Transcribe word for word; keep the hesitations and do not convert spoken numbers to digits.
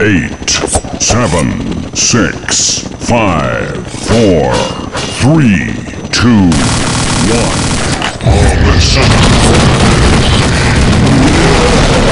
eight, seven, six, five, four, three, two, one. All of a sudden.